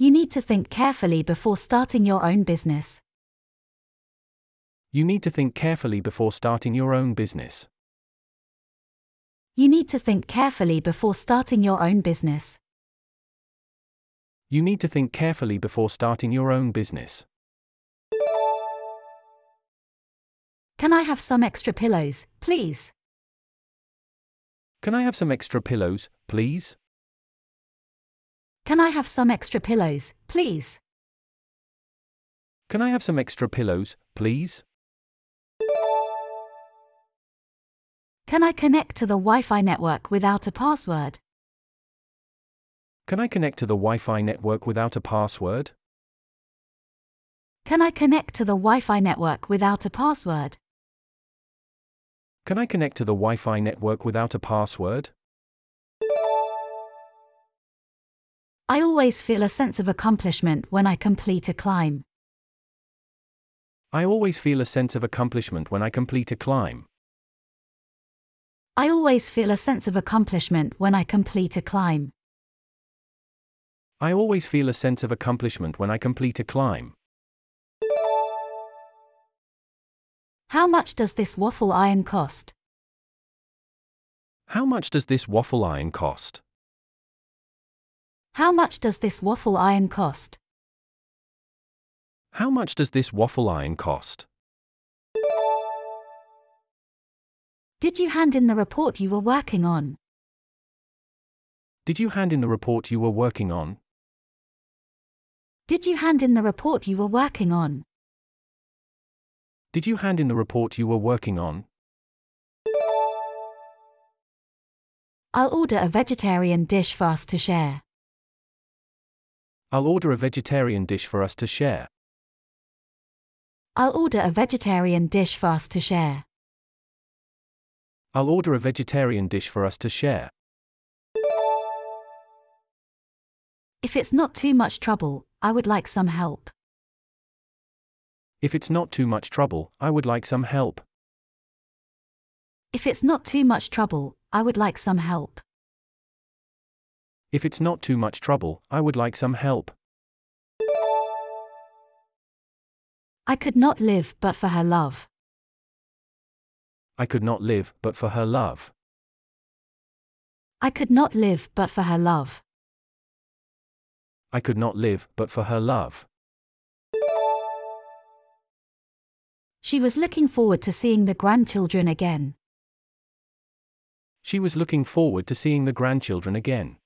You need to think carefully before starting your own business. You need to think carefully before starting your own business. You need to think carefully before starting your own business. You need to think carefully before starting your own business. Can I have some extra pillows, please? Can I have some extra pillows, please? Can I have some extra pillows, please? Can I have some extra pillows, please? Can I connect to the Wi-Fi network without a password? Can I connect to the Wi-Fi network without a password? Can I connect to the Wi-Fi network without a password? Can I connect to the Wi-Fi network without a password? I always feel a sense of accomplishment when I complete a climb. I always feel a sense of accomplishment when I complete a climb. I always feel a sense of accomplishment when I complete a climb. I always feel a sense of accomplishment when I complete a climb. How much does this waffle iron cost? How much does this waffle iron cost? How much does this waffle iron cost? How much does this waffle iron cost? Did you hand in the report you were working on? Did you hand in the report you were working on? Did you hand in the report you were working on? Did you hand in the report you were working on? I'll order a vegetarian dish for us to share. I'll order a vegetarian dish for us to share. I'll order a vegetarian dish for us to share. I'll order a vegetarian dish for us to share. If it's not too much trouble, I would like some help. If it's not too much trouble, I would like some help. If it's not too much trouble, I would like some help. If it's not too much trouble, I would like some help. I could not live but for her love. I could not live but for her love. I could not live but for her love. I could not live but for her love. She was looking forward to seeing the grandchildren again. She was looking forward to seeing the grandchildren again.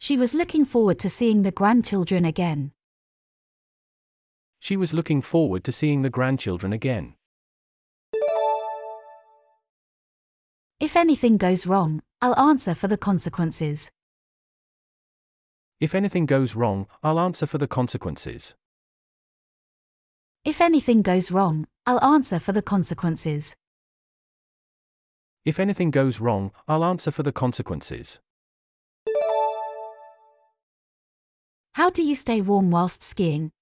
She was looking forward to seeing the grandchildren again. She was looking forward to seeing the grandchildren again. If anything goes wrong, I'll answer for the consequences. If anything goes wrong, I'll answer for the consequences. If anything goes wrong, I'll answer for the consequences. If anything goes wrong, I'll answer for the consequences. How do you stay warm whilst skiing?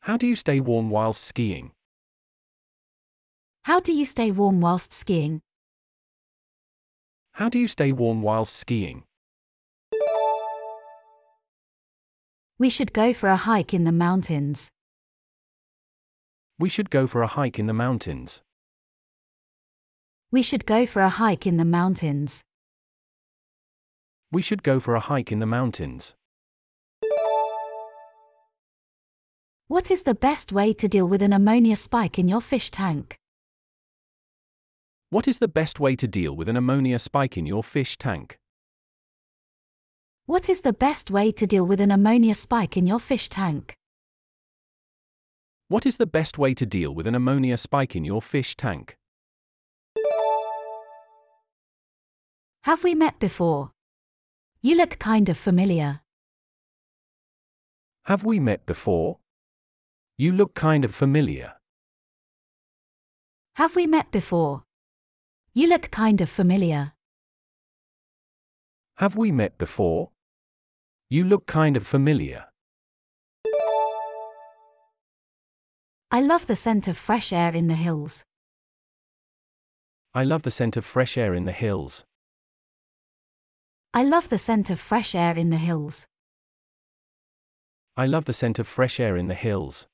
How do you stay warm whilst skiing? How do you stay warm whilst skiing? How do you stay warm whilst skiing? We should go for a hike in the mountains. We should go for a hike in the mountains. We should go for a hike in the mountains. We should go for a hike in the mountains. What is the best way to deal with an ammonia spike in your fish tank? What is the best way to deal with an ammonia spike in your fish tank? What is the best way to deal with an ammonia spike in your fish tank? What is the best way to deal with an ammonia spike in your fish tank? Have we met before? You look kind of familiar. Have we met before? You look kind of familiar. Have we met before? You look kind of familiar. Have we met before? You look kind of familiar. I love the scent of fresh air in the hills. I love the scent of fresh air in the hills. I love the scent of fresh air in the hills. I love the scent of fresh air in the hills.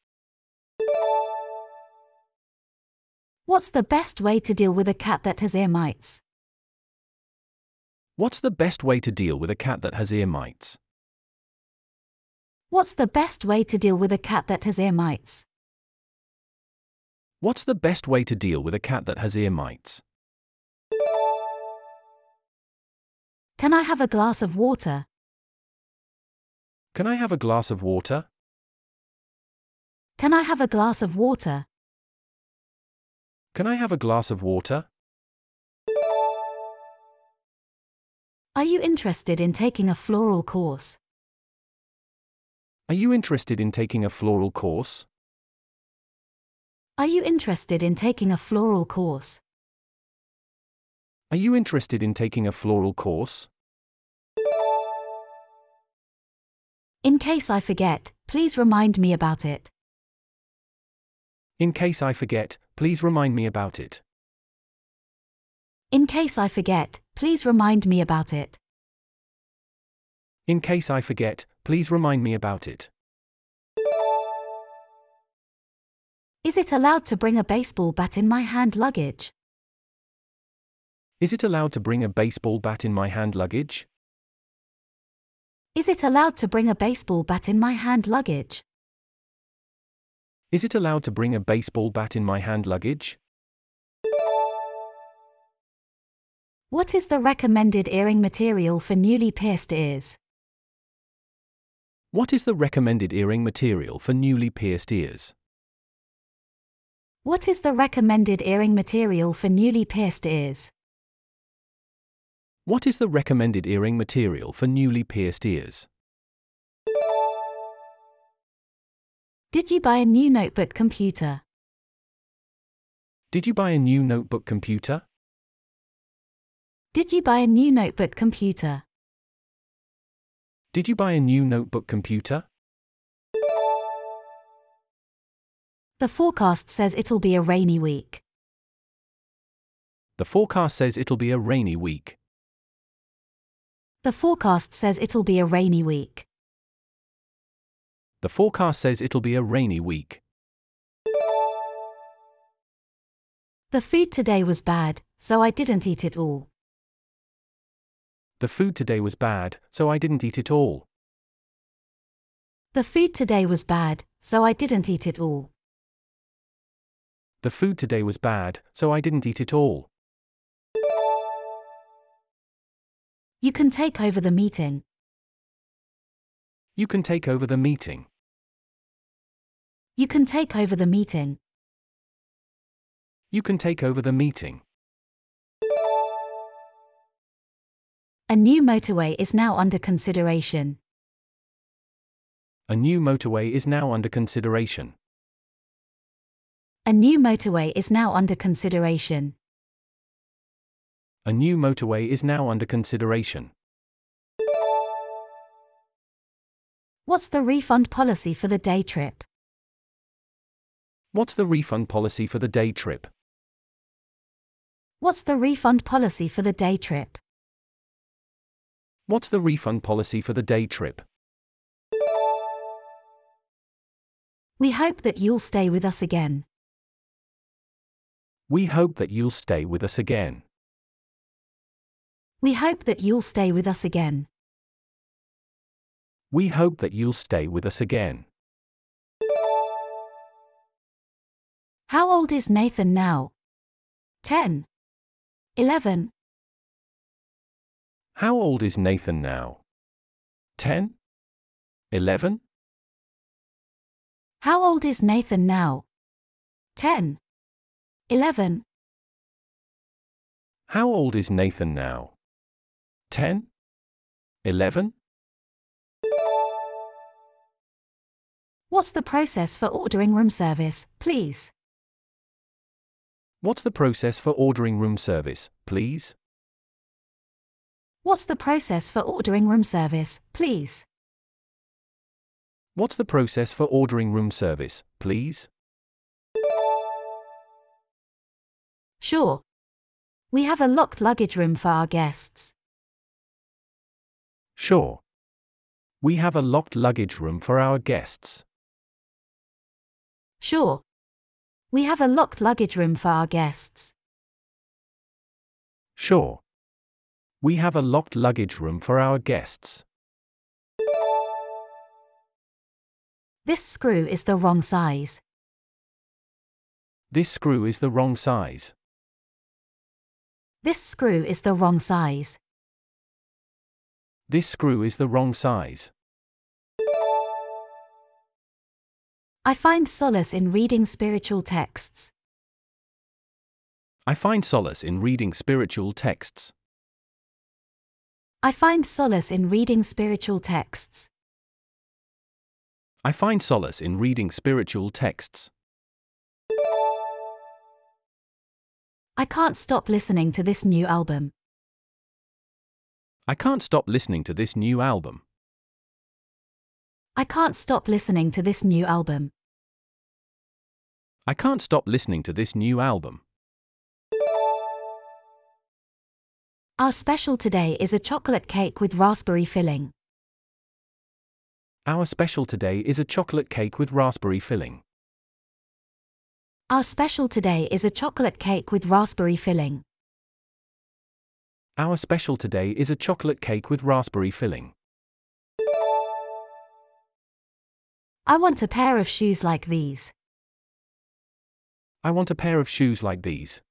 What's the best way to deal with a cat that has ear mites? What's the best way to deal with a cat that has ear mites? What's the best way to deal with a cat that has ear mites? What's the best way to deal with a cat that has ear mites? Can I have a glass of water? Can I have a glass of water? Can I have a glass of water? Can I have a glass of water? Are you interested in taking a floral course? Are you interested in taking a floral course? Are you interested in taking a floral course? Are you interested in taking a floral course? In case I forget, please remind me about it. In case I forget, please remind me about it. In case I forget, please remind me about it. In case I forget, please remind me about it. Is it allowed to bring a baseball bat in my hand luggage? Is it allowed to bring a baseball bat in my hand luggage? Is it allowed to bring a baseball bat in my hand luggage? Is it allowed to bring a baseball bat in my hand luggage? What is the recommended earring material for newly pierced ears? What is the recommended earring material for newly pierced ears? What is the recommended earring material for newly pierced ears? What is the recommended earring material for newly pierced ears? Did you buy a new notebook computer? Did you buy a new notebook computer? Did you buy a new notebook computer? Did you buy a new notebook computer? The forecast says it'll be a rainy week. The forecast says it'll be a rainy week. The forecast says it'll be a rainy week. The forecast says it'll be a rainy week. The food today was bad, so I didn't eat it all. The food today was bad, so I didn't eat it all. The food today was bad, so I didn't eat it all. The food today was bad, so I didn't eat it all. You can take over the meeting. You can take over the meeting. You can take over the meeting. You can take over the meeting. A new motorway is now under consideration. A new motorway is now under consideration. A new motorway is now under consideration. A new motorway is now under consideration. What's the refund policy for the day trip? What's the refund policy for the day trip? What's the refund policy for the day trip? What's the refund policy for the day trip? We hope that you'll stay with us again. We hope that you'll stay with us again. We hope that you'll stay with us again. We hope that you'll stay with us again. How old is Nathan now? 10? 11? How old is Nathan now? 10? 11? How old is Nathan now? 10? 11? How old is Nathan now? 10? 11? What's the process for ordering room service, please? What's the process for ordering room service, please? What's the process for ordering room service, please? What's the process for ordering room service, please? Sure. We have a locked luggage room for our guests. Sure. We have a locked luggage room for our guests. Sure. We have a locked luggage room for our guests. Sure. We have a locked luggage room for our guests. This screw is the wrong size. This screw is the wrong size. This screw is the wrong size. This screw is the wrong size. I find solace in reading spiritual texts. I find solace in reading spiritual texts. I find solace in reading spiritual texts. I find solace in reading spiritual texts. I can't stop listening to this new album. I can't stop listening to this new album. I can't stop listening to this new album. I can't stop listening to this new album. Our special today is a chocolate cake with raspberry filling. Our special today is a chocolate cake with raspberry filling. Our special today is a chocolate cake with raspberry filling. Our special today is a chocolate cake with raspberry filling. I want a pair of shoes like these. I want a pair of shoes like these.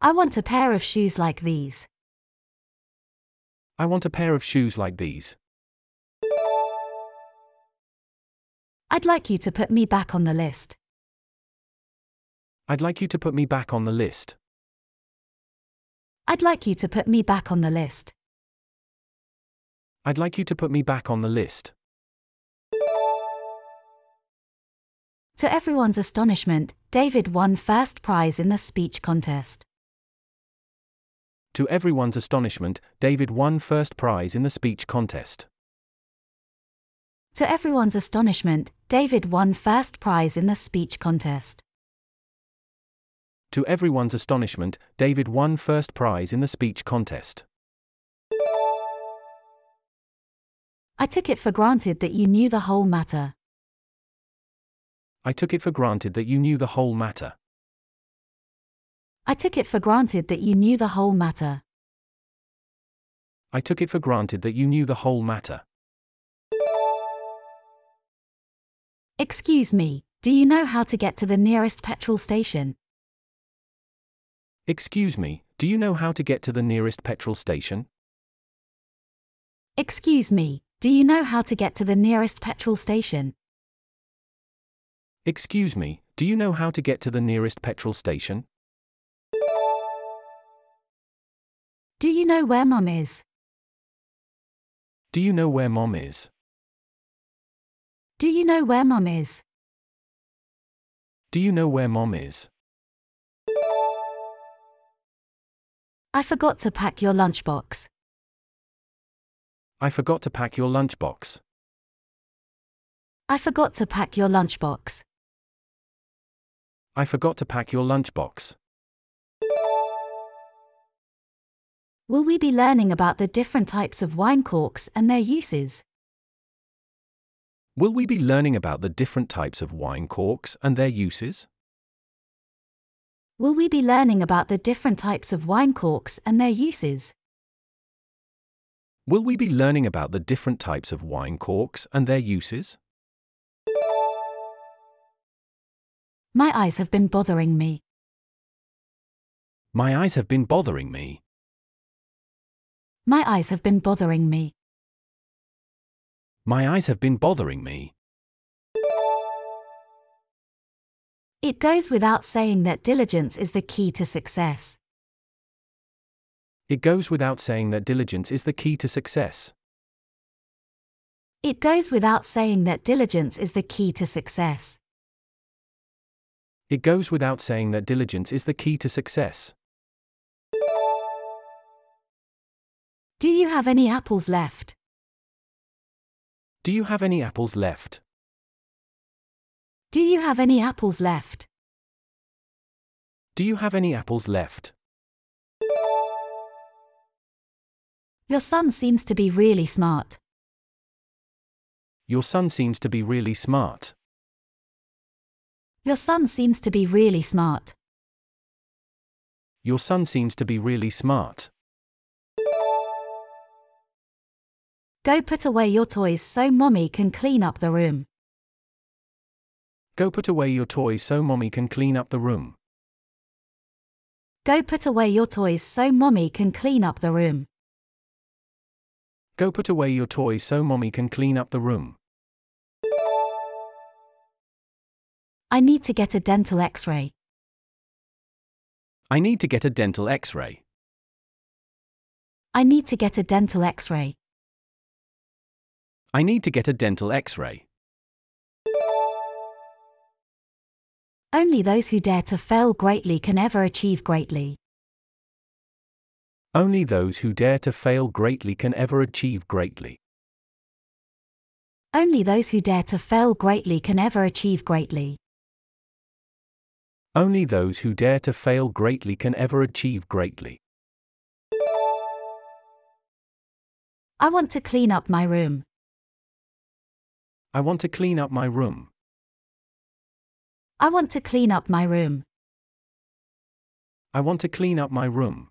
I want a pair of shoes like these. I want a pair of shoes like these. I'd like you to put me back on the list. I'd like you to put me back on the list. I'd like you to put me back on the list. I'd like you to put me back on the list. To everyone's astonishment, David won first prize in the speech contest. To everyone's astonishment, David won first prize in the speech contest. To everyone's astonishment, David won first prize in the speech contest. To everyone's astonishment, David won first prize in the speech contest. I took it for granted that you knew the whole matter. I took it for granted that you knew the whole matter. I took it for granted that you knew the whole matter. I took it for granted that you knew the whole matter. Excuse me, do you know how to get to the nearest petrol station? Excuse me, do you know how to get to the nearest petrol station? Excuse me, do you know how to get to the nearest petrol station? Excuse me, do you know how to get to the nearest petrol station? Do you know where Mom is? Do you know where Mom is? Do you know where Mom is? Do you know where Mom is? I forgot to pack your lunchbox. I forgot to pack your lunchbox. I forgot to pack your lunchbox. I forgot to pack your lunchbox. Will we be learning about the different types of wine corks and their uses? Will we be learning about the different types of wine corks and their uses? Will we be learning about the different types of wine corks and their uses? Will we be learning about the different types of wine corks and their uses? My eyes have been bothering me. My eyes have been bothering me. My eyes have been bothering me. My eyes have been bothering me. It goes without saying that diligence is the key to success. It goes without saying that diligence is the key to success. It goes without saying that diligence is the key to success. It goes without saying that diligence is the key to success. Do you have any apples left? Do you have any apples left? Do you have any apples left? Do you have any apples left? Your son seems to be really smart. Your son seems to be really smart. Your son seems to be really smart. Your son seems to be really smart. Go put away your toys so mommy can clean up the room. Go put away your toys so mommy can clean up the room. Go put away your toys so mommy can clean up the room. Go put away your toys so mommy can clean up the room. I need to get a dental x-ray. I need to get a dental x-ray. I need to get a dental x-ray. I need to get a dental x-ray. Only those who dare to fail greatly can ever achieve greatly. Only those who dare to fail greatly can ever achieve greatly. Only those who dare to fail greatly can ever achieve greatly. Only those who dare to fail greatly can ever achieve greatly. I want to clean up my room. I want to clean up my room. I want to clean up my room. I want to clean up my room.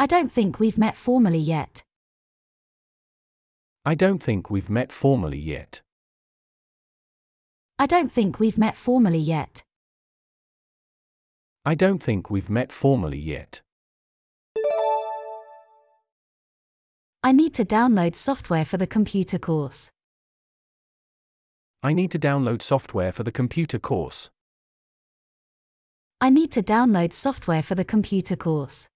I don't think we've met formally yet. I don't think we've met formally yet. I don't think we've met formally yet. I don't think we've met formally yet. I need to download software for the computer course. I need to download software for the computer course. I need to download software for the computer course.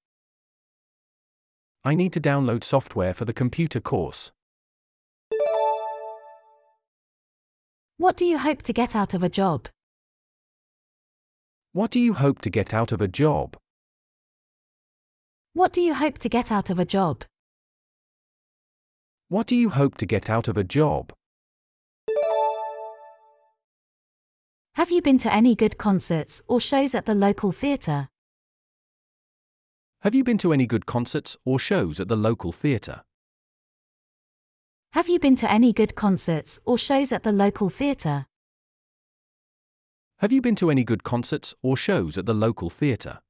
I need to download software for the computer course. What do you hope to get out of a job? What do you hope to get out of a job? What do you hope to get out of a job? What do you hope to get out of a job? Have you been to any good concerts or shows at the local theatre? Have you been to any good concerts or shows at the local theatre? Have you been to any good concerts or shows at the local theatre? Have you been to any good concerts or shows at the local theatre?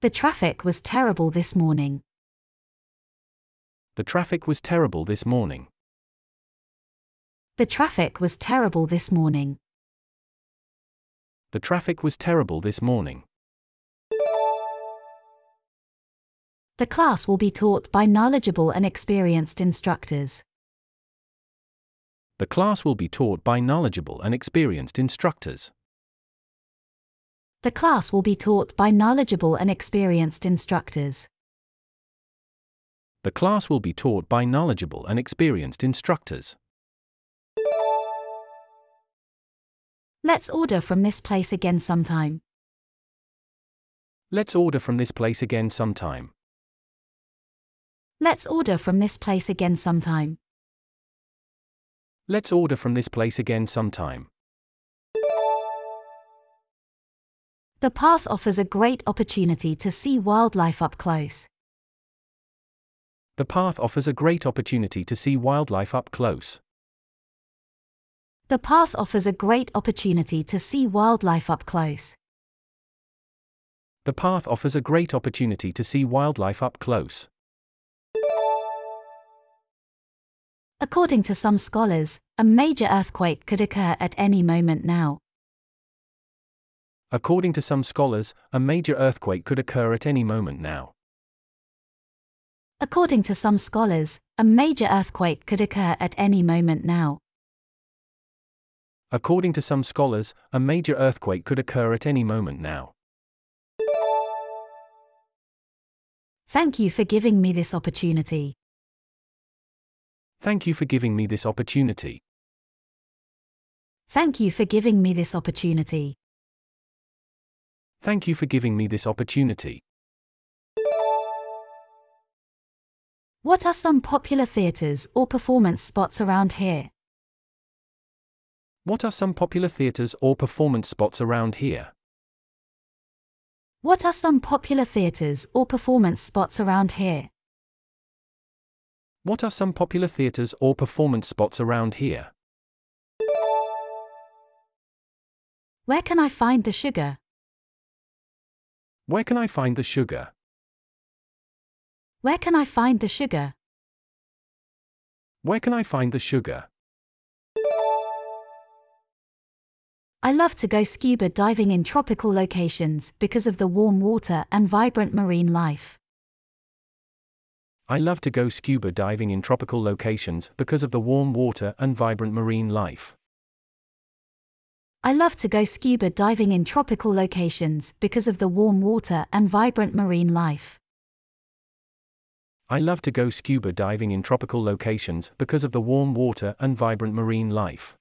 The traffic was terrible this morning. The traffic was terrible this morning. The traffic was terrible this morning. The traffic was terrible this morning. The class will be taught by knowledgeable and experienced instructors. The class will be taught by knowledgeable and experienced instructors. The class will be taught by knowledgeable and experienced instructors. The class will be taught by knowledgeable and experienced instructors. Let's order from this place again sometime. Let's order from this place again sometime. Let's order from this place again sometime. Let's order from this place again sometime. The path offers a great opportunity to see wildlife up close. The path offers a great opportunity to see wildlife up close. The path offers a great opportunity to see wildlife up close. The path offers a great opportunity to see wildlife up close. According to some scholars, a major earthquake could occur at any moment now. According to some scholars, a major earthquake could occur at any moment now. According to some scholars, a major earthquake could occur at any moment now. According to some scholars, a major earthquake could occur at any moment now. Thank you for giving me this opportunity. Thank you for giving me this opportunity. Thank you for giving me this opportunity. Thank you for giving me this opportunity. What are some popular theatres or performance spots around here? What are some popular theatres or performance spots around here? What are some popular theatres or performance spots around here? What are some popular theatres or performance spots around here? Where can I find the sugar? Where can I find the sugar? Where can I find the sugar? Where can I find the sugar? I love to go scuba diving in tropical locations because of the warm water and vibrant marine life. I love to go scuba diving in tropical locations because of the warm water and vibrant marine life. I love to go scuba diving in tropical locations because of the warm water and vibrant marine life. I love to go scuba diving in tropical locations because of the warm water and vibrant marine life.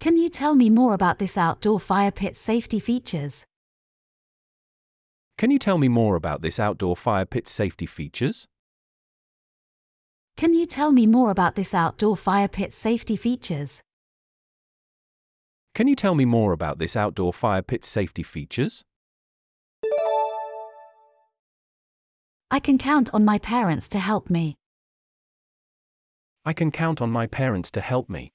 Can you tell me more about this outdoor fire pit's safety features? Can you tell me more about this outdoor fire pit's safety features? Can you tell me more about this outdoor fire pit's safety features? Can you tell me more about this outdoor fire pit's safety features? I can count on my parents to help me. I can count on my parents to help me.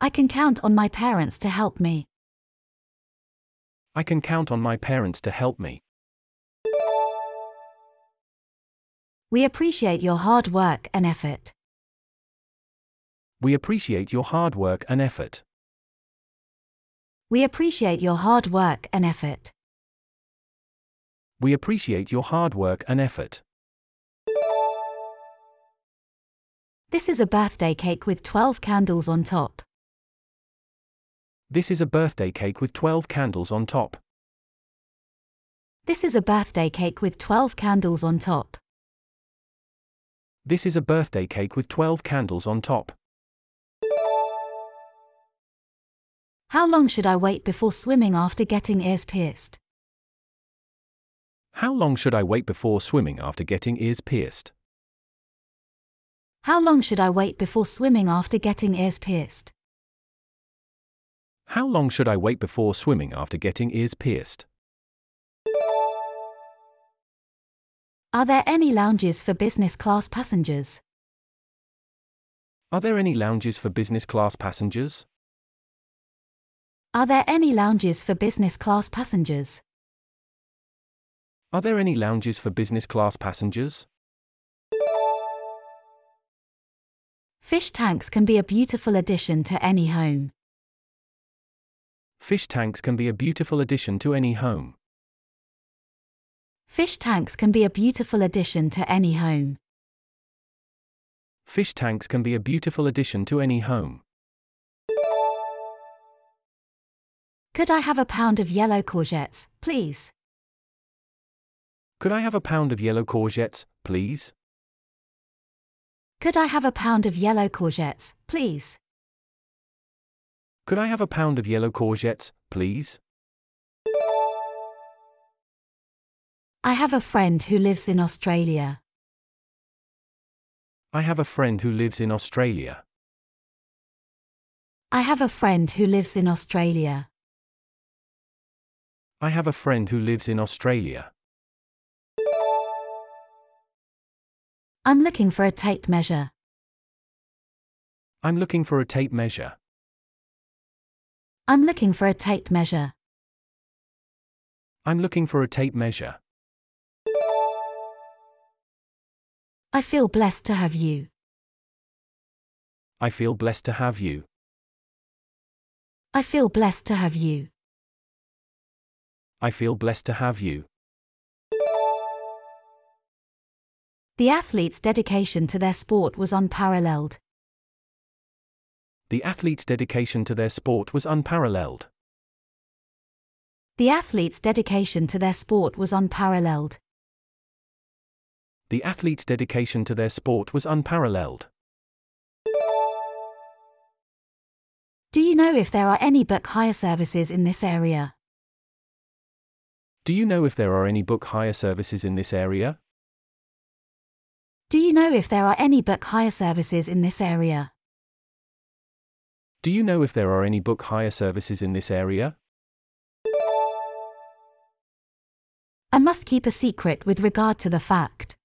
I can count on my parents to help me. I can count on my parents to help me. We appreciate your hard work and effort. We appreciate your hard work and effort. We appreciate your hard work and effort. We appreciate your hard work and effort. This is a birthday cake with 12 candles on top. This is a birthday cake with 12 candles on top. This is a birthday cake with 12 candles on top. This is a birthday cake with 12 candles on top. How long should I wait before swimming after getting ears pierced? How long should I wait before swimming after getting ears pierced? How long should I wait before swimming after getting ears pierced? How long should I wait before swimming after getting ears pierced? Are there any lounges for business class passengers? Are there any lounges for business class passengers? Are there any lounges for business class passengers? Are there any lounges for business class passengers? Fish tanks can be a beautiful addition to any home. Fish tanks can be a beautiful addition to any home. Fish tanks can be a beautiful addition to any home. Fish tanks can be a beautiful addition to any home. Could I have a pound of yellow courgettes, please? Could I have a pound of yellow courgettes, please? Could I have a pound of yellow courgettes, please? Could I have a pound of yellow courgettes, please? I have a friend who lives in Australia. I have a friend who lives in Australia. I have a friend who lives in Australia. I have a friend who lives in Australia. I'm looking for a tape measure. I'm looking for a tape measure. I'm looking for a tape measure. I'm looking for a tape measure. I feel blessed to have you. I feel blessed to have you. I feel blessed to have you. I feel blessed to have you. The athletes' dedication to their sport was unparalleled. The athletes' dedication to their sport was unparalleled. The athletes' dedication to their sport was unparalleled. The athletes' dedication to their sport was unparalleled. Do you know if there are any book hire services in this area? Do you know if there are any book hire services in this area? Do you know if there are any book hire services in this area? Do you know if there are any book hire services in this area? I must keep a secret with regard to the fact.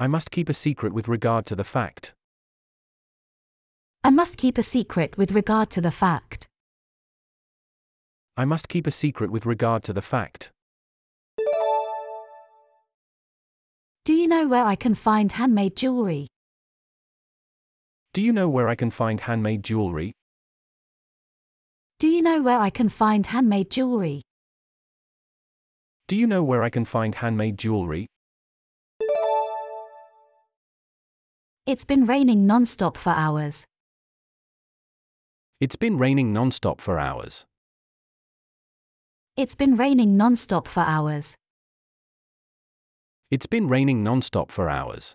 I must keep a secret with regard to the fact. I must keep a secret with regard to the fact. I must keep a secret with regard to the fact. Do you know where I can find handmade jewelry? Do you know where I can find handmade jewelry? Do you know where I can find handmade jewelry? Do you know where I can find handmade jewelry? It's been raining non-stop for hours. It's been raining non-stop for hours. It's been raining non-stop for hours. It's been raining non-stop for hours.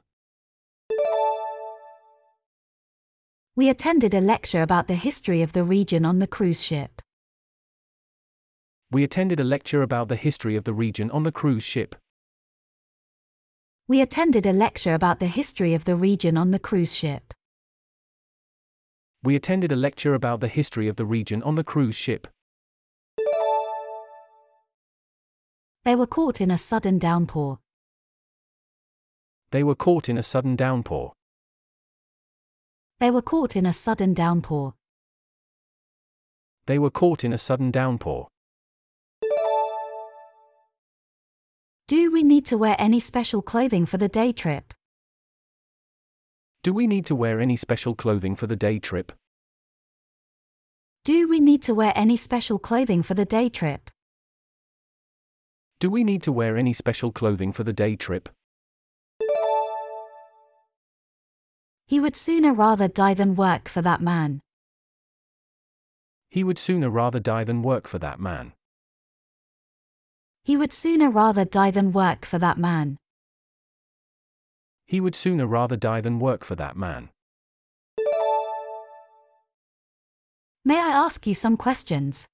We attended a lecture about the history of the region on the cruise ship. We attended a lecture about the history of the region on the cruise ship. We attended a lecture about the history of the region on the cruise ship. We attended a lecture about the history of the region on the cruise ship. They were caught in a sudden downpour. They were caught in a sudden downpour. They were caught in a sudden downpour. They were caught in a sudden downpour. Do we need to wear any special clothing for the day trip? Do we need to wear any special clothing for the day trip? Do we need to wear any special clothing for the day trip? Do we need to wear any special clothing for the day trip? He would sooner rather die than work for that man. He would sooner rather die than work for that man. He would sooner rather die than work for that man. He would sooner rather die than work for that man. May I ask you some questions?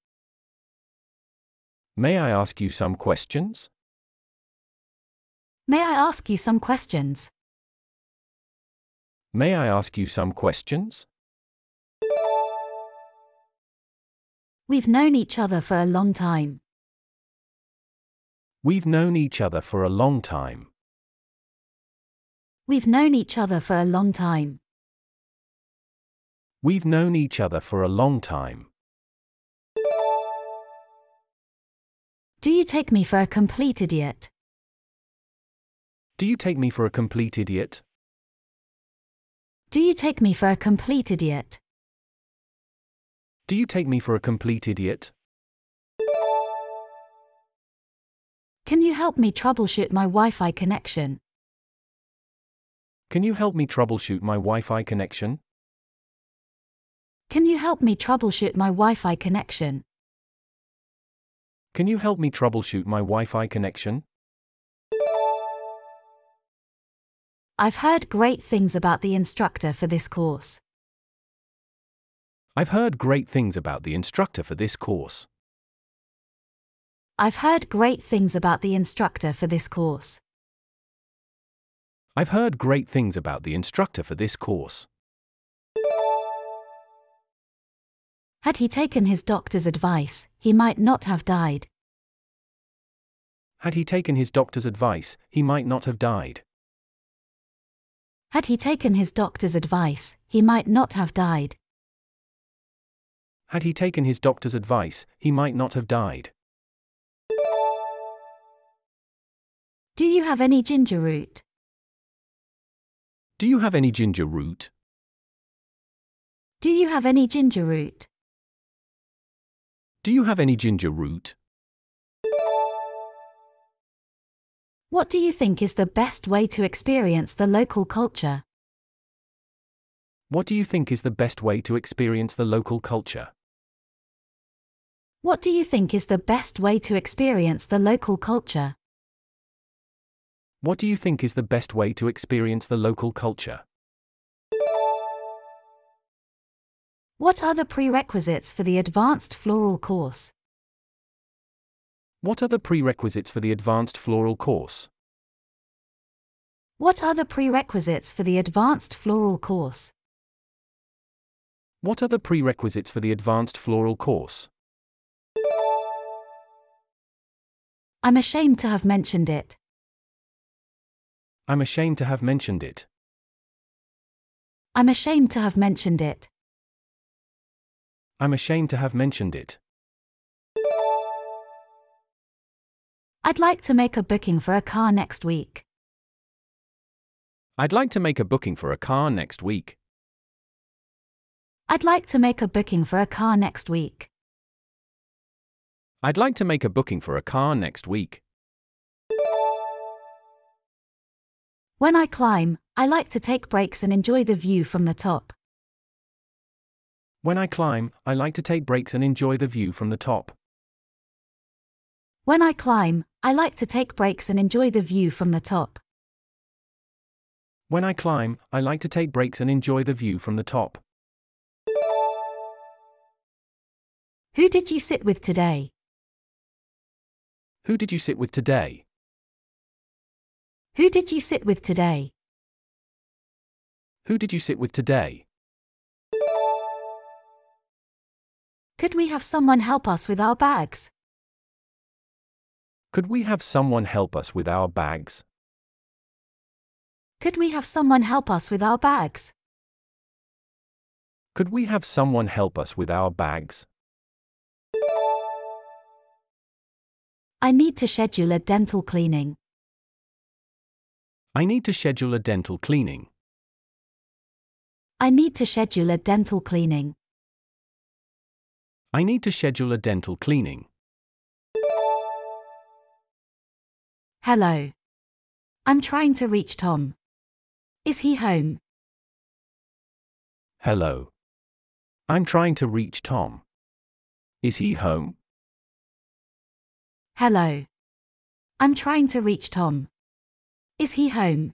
May I ask you some questions? May I ask you some questions? May I ask you some questions? We've known each other for a long time. We've known each other for a long time. We've known each other for a long time. We've known each other for a long time. Do you take me for a complete idiot? Do you take me for a complete idiot? Do you take me for a complete idiot? Do you take me for a complete idiot? Can you help me troubleshoot my Wi-Fi connection? Can you help me troubleshoot my Wi-Fi connection? Can you help me troubleshoot my Wi-Fi connection? Can you help me troubleshoot my Wi-Fi connection? I've heard great things about the instructor for this course. I've heard great things about the instructor for this course. I've heard great things about the instructor for this course. I've heard great things about the instructor for this course. Had he taken his doctor's advice, he might not have died. Had he taken his doctor's advice, he might not have died. Had he taken his doctor's advice, he might not have died. Had he taken his doctor's advice, he might not have died. Do you have any ginger root? Do you have any ginger root? Do you have any ginger root? Do you have any ginger root? What do you think is the best way to experience the local culture? What do you think is the best way to experience the local culture? What do you think is the best way to experience the local culture? What do you think is the best way to experience the local culture? What are the prerequisites for the advanced floral course? What are the prerequisites for the advanced floral course? What are the prerequisites for the advanced floral course? What are the prerequisites for the advanced floral course? I'm ashamed to have mentioned it. I'm ashamed to have mentioned it. I'm ashamed to have mentioned it. I'm ashamed to have mentioned it. I'd like to make a booking for a car next week. I'd like to make a booking for a car next week. I'd like to make a booking for a car next week. I'd like to make a booking for a car next week. When I climb, I like to take breaks and enjoy the view from the top. When I climb, I like to take breaks and enjoy the view from the top. When I climb, I like to take breaks and enjoy the view from the top. When I climb, I like to take breaks and enjoy the view from the top. Who did you sit with today? Who did you sit with today? Who did you sit with today? Who did you sit with today? Could we have someone help us with our bags? Could we have someone help us with our bags? Could we have someone help us with our bags? Could we have someone help us with our bags? I need to schedule a dental cleaning. I need to schedule a dental cleaning. I need to schedule a dental cleaning. I need to schedule a dental cleaning. Hello. I'm trying to reach Tom. Is he home? Hello. I'm trying to reach Tom. Is he home? Hello. I'm trying to reach Tom. Is he home?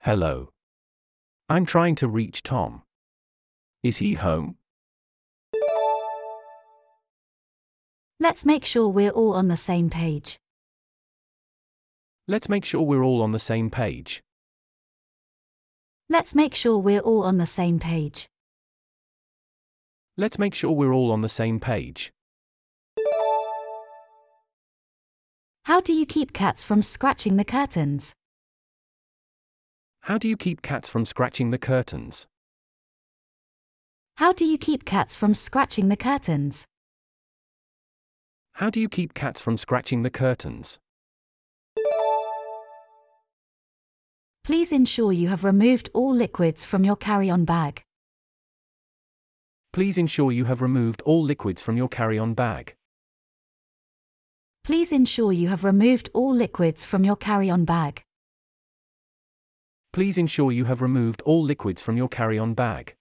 Hello. I'm trying to reach Tom. Is he home? Let's make sure we're all on the same page. Let's make sure we're all on the same page. Let's make sure we're all on the same page. Let's make sure we're all on the same page. How do you keep cats from scratching the curtains? How do you keep cats from scratching the curtains? How do you keep cats from scratching the curtains? How do you keep cats from scratching the curtains? Please ensure you have removed all liquids from your carry-on bag. Please ensure you have removed all liquids from your carry-on bag. Please ensure you have removed all liquids from your carry-on bag. Please ensure you have removed all liquids from your carry-on bag.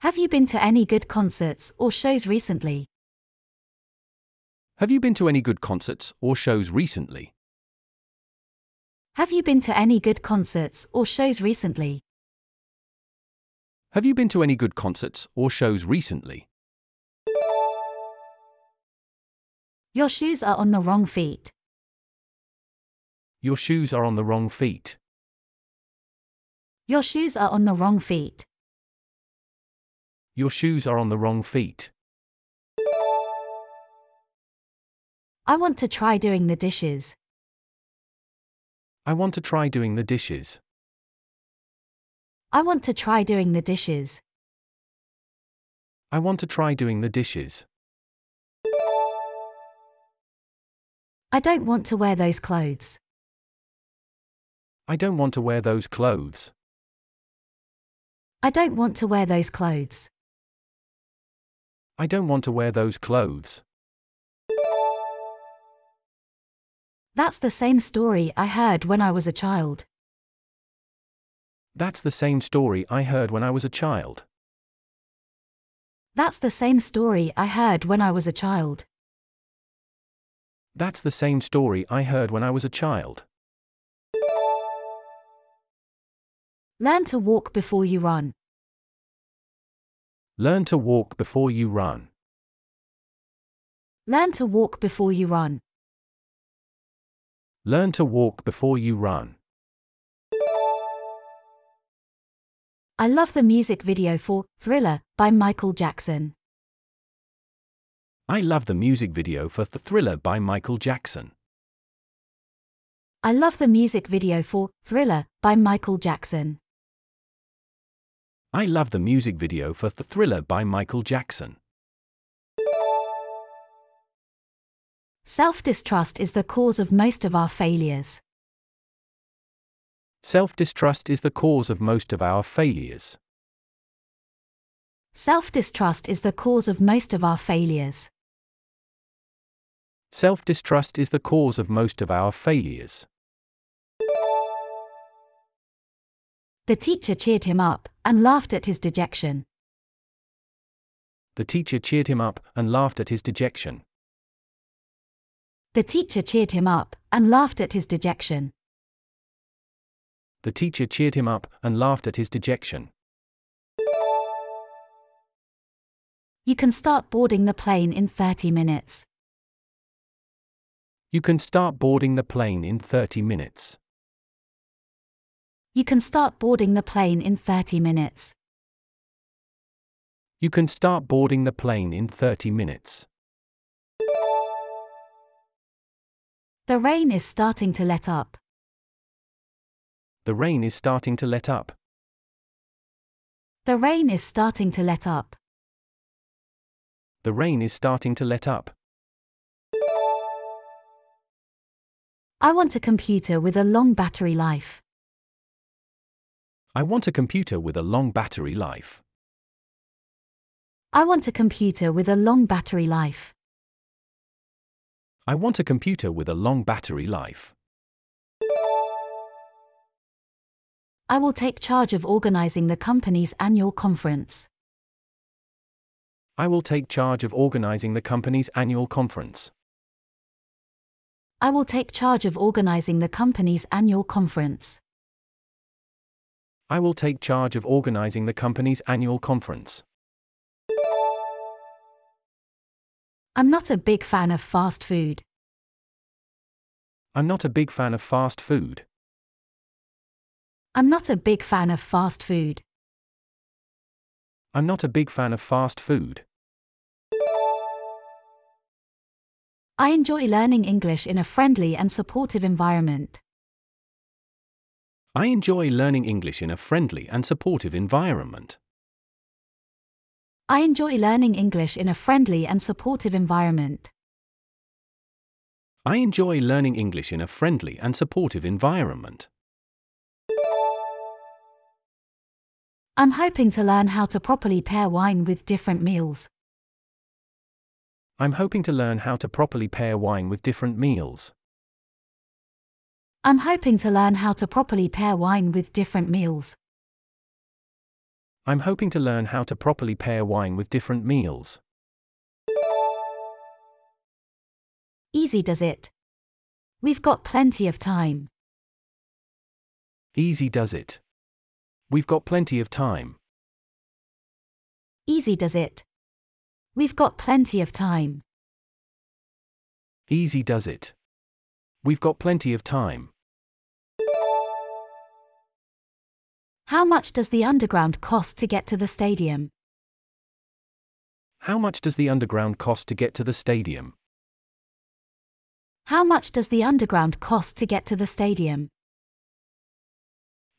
Have you been to any good concerts or shows recently? Have you been to any good concerts or shows recently? Have you been to any good concerts or shows recently? Have you been to any good concerts or shows recently? Your shoes are on the wrong feet. Your shoes are on the wrong feet. Your shoes are on the wrong feet. Your shoes are on the wrong feet. I want to try doing the dishes. I want to try doing the dishes. I want to try doing the dishes. I want to try doing the dishes. I don't want to wear those clothes. I don't want to wear those clothes. I don't want to wear those clothes. I don't want to wear those clothes. That's the same story I heard when I was a child. That's the same story I heard when I was a child. That's the same story I heard when I was a child. That's the same story I heard when I was a child. Learn to walk before you run. Learn to walk before you run. Learn to walk before you run. Learn to walk before you run. I love the music video for Thriller by Michael Jackson. I love the music video for Thriller by Michael Jackson. I love the music video for Thriller by Michael Jackson. I love the music video for Thriller by Michael Jackson. Self-distrust is the cause of most of our failures. Self-distrust is the cause of most of our failures. Self-distrust is the cause of most of our failures. Self-distrust is the cause of most of our failures. The teacher cheered him up and laughed at his dejection. The teacher cheered him up and laughed at his dejection. The teacher cheered him up and laughed at his dejection. The teacher cheered him up and laughed at his dejection. You can start boarding the plane in 30 minutes. You can start boarding the plane in 30 minutes. You can start boarding the plane in 30 minutes. You can start boarding the plane in 30 minutes. The rain is starting to let up. The rain is starting to let up. The rain is starting to let up. The rain is starting to let up. I want a computer with a long battery life. I want a computer with a long battery life. I want a computer with a long battery life. I want a computer with a long battery life. I will take charge of organizing the company's annual conference. I will take charge of organizing the company's annual conference. I will take charge of organizing the company's annual conference. I will take charge of organizing the company's annual conference. I'm not a big fan of fast food. I'm not a big fan of fast food. I'm not a big fan of fast food. I'm not a big fan of fast food. I enjoy learning English in a friendly and supportive environment. I enjoy learning English in a friendly and supportive environment. I enjoy learning English in a friendly and supportive environment. I enjoy learning English in a friendly and supportive environment. I'm hoping to learn how to properly pair wine with different meals. I'm hoping to learn how to properly pair wine with different meals. I'm hoping to learn how to properly pair wine with different meals. I'm hoping to learn how to properly pair wine with different meals. Easy does it. We've got plenty of time. Easy does it. We've got plenty of time. Easy does it. We've got plenty of time. Easy does it. We've got plenty of time. How much does the underground cost to get to the stadium? How much does the underground cost to get to the stadium? How much does the underground cost to get to the stadium?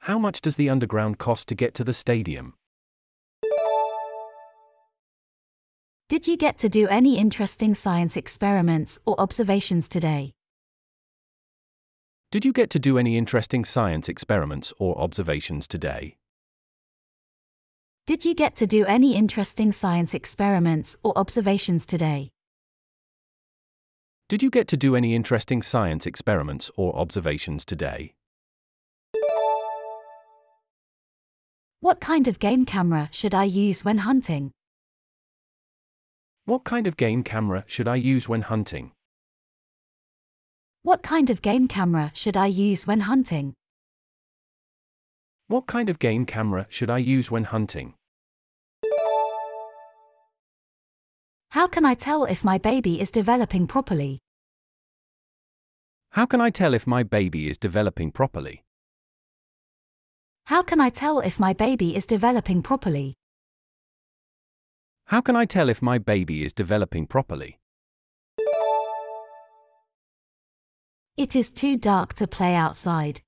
How much does the underground cost to get to the stadium? Did you get to do any interesting science experiments or observations today? Did you get to do any interesting science experiments or observations today? Did you get to do any interesting science experiments or observations today? Did you get to do any interesting science experiments or observations today? What kind of game camera should I use when hunting? What kind of game camera should I use when hunting? What kind of game camera should I use when hunting? What kind of game camera should I use when hunting? How can I tell if my baby is developing properly? How can I tell if my baby is developing properly? How can I tell if my baby is developing properly? How can I tell if my baby is developing properly? It is too dark to play outside.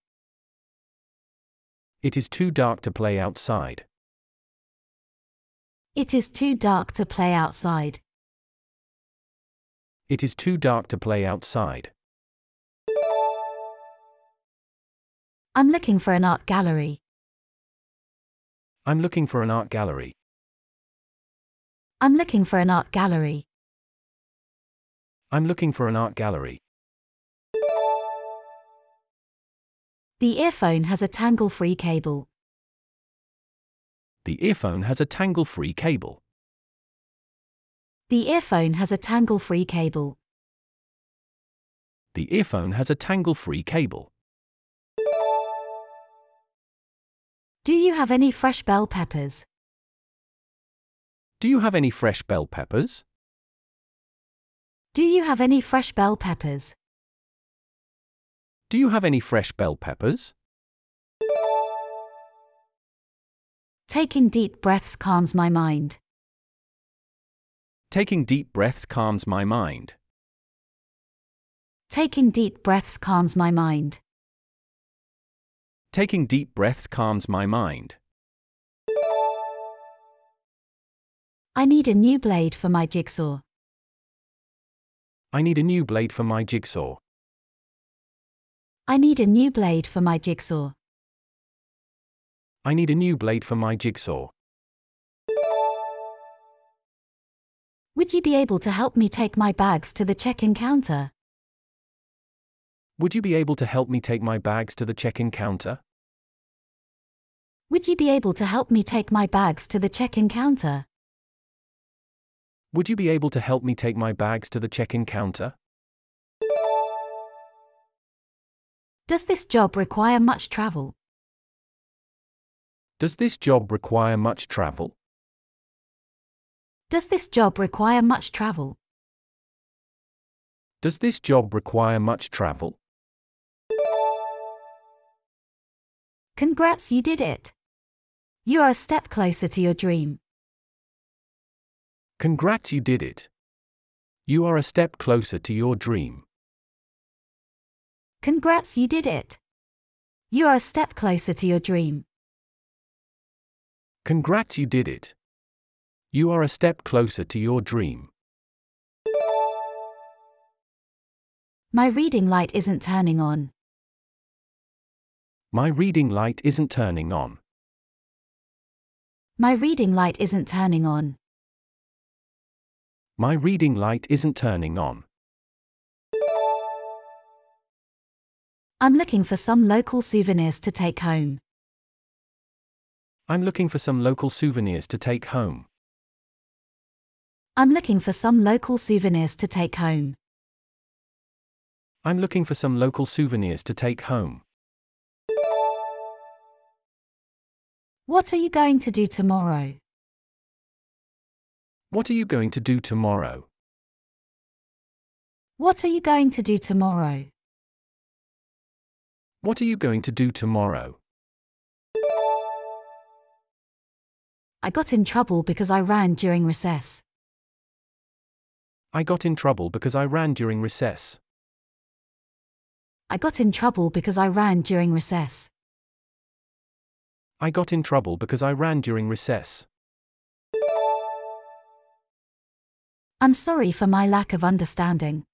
It is too dark to play outside. It is too dark to play outside. It is too dark to play outside. I'm looking for an art gallery. I'm looking for an art gallery. I'm looking for an art gallery. I'm looking for an art gallery. The earphone has a tangle-free cable. The earphone has a tangle-free cable. The earphone has a tangle-free cable. The earphone has a tangle-free cable. Do you have any fresh bell peppers? Do you have any fresh bell peppers? Do you have any fresh bell peppers? Do you have any fresh bell peppers? Taking deep breaths calms my mind. Taking deep breaths calms my mind. Taking deep breaths calms my mind. Taking deep breaths calms my mind. I need a new blade for my jigsaw. I need a new blade for my jigsaw. I need a new blade for my jigsaw. I need a new blade for my jigsaw. Would you be able to help me take my bags to the check-in counter? Would you be able to help me take my bags to the check-in counter? Would you be able to help me take my bags to the check-in counter? Would you be able to help me take my bags to the check-in counter? Does this job require much travel? Does this job require much travel? Does this job require much travel? Does this job require much travel? Congrats, you did it. You are a step closer to your dream. Congrats, you did it. You are a step closer to your dream. Congrats, you did it. You are a step closer to your dream. Congrats, you did it. You are a step closer to your dream. My reading light isn't turning on. My reading light isn't turning on. My reading light isn't turning on. My reading light isn't turning on. I'm looking for some local souvenirs to take home. I'm looking for some local souvenirs to take home. I'm looking for some local souvenirs to take home. I'm looking for some local souvenirs to take home. What are you going to do tomorrow? What are you going to do tomorrow? What are you going to do tomorrow? What are you going to do tomorrow? I got in trouble because I ran during recess. I got in trouble because I ran during recess. I got in trouble because I ran during recess. I got in trouble because I ran during recess. I'm sorry for my lack of understanding.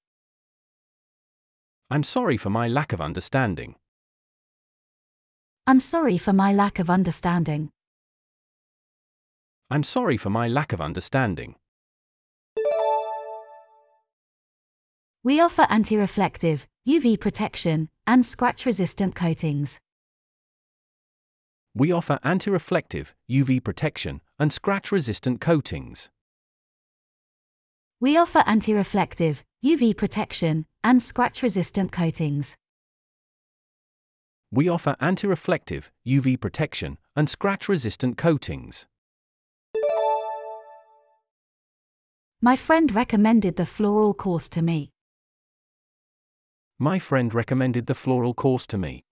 I'm sorry for my lack of understanding. I'm sorry for my lack of understanding. I'm sorry for my lack of understanding. We offer anti-reflective, UV protection, and scratch-resistant coatings. We offer anti-reflective, UV protection, and scratch-resistant coatings. We offer anti-reflective, UV protection, and scratch-resistant coatings. We offer anti-reflective, UV protection, and scratch-resistant coatings. My friend recommended the floral course to me. My friend recommended the floral course to me.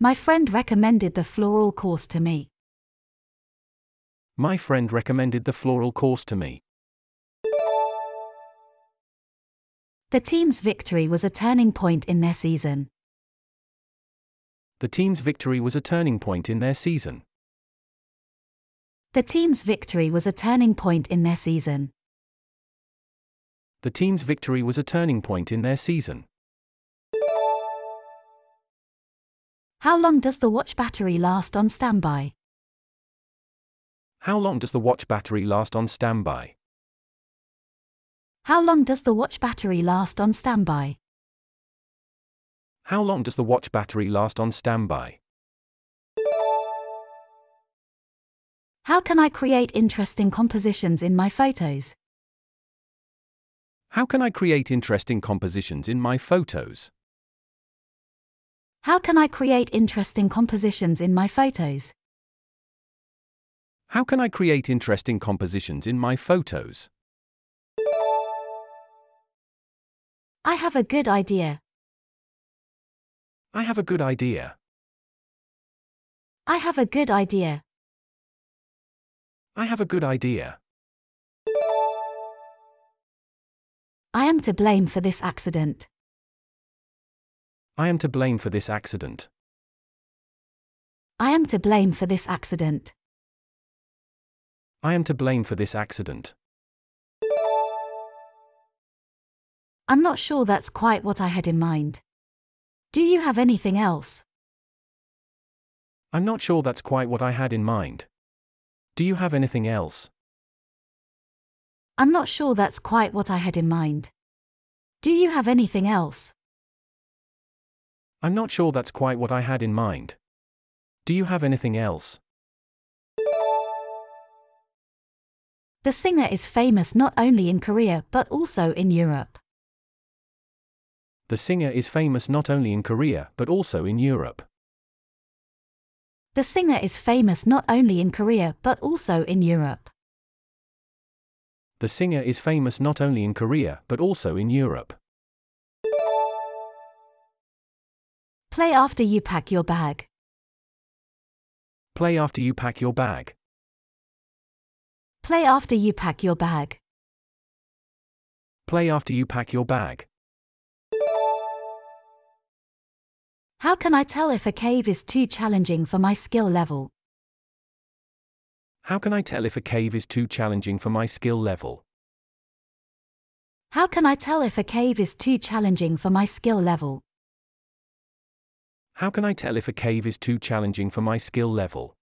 My friend recommended the floral course to me. My friend recommended the floral course to me. The team's victory was a turning point in their season. The team's victory was a turning point in their season. The team's victory was a turning point in their season. The team's victory was a turning point in their season. How long does the watch battery last on standby? How long does the watch battery last on standby? How long does the watch battery last on standby? How long does the watch battery last on standby? How can I create interesting compositions in my photos? How can I create interesting compositions in my photos? How can I create interesting compositions in my photos? How can I create interesting compositions in my photos? I have a good idea. I have a good idea. I have a good idea. I have a good idea. I am to blame for this accident. I am to blame for this accident. I am to blame for this accident. I am to blame for this accident. I'm not sure that's quite what I had in mind. Do you have anything else? I'm not sure that's quite what I had in mind. Do you have anything else? I'm not sure that's quite what I had in mind. Do you have anything else? I'm not sure that's quite what I had in mind. Do you have anything else? The singer is famous not only in Korea but also in Europe. The singer is famous not only in Korea but also in Europe. The singer is famous not only in Korea but also in Europe. The singer is famous not only in Korea but also in Europe. Play after you pack your bag. Play after you pack your bag. Play after you pack your bag. Play after you pack your bag. How can I tell if a cave is too challenging for my skill level? How can I tell if a cave is too challenging for my skill level? How can I tell if a cave is too challenging for my skill level? How can I tell if a cave is too challenging for my skill level?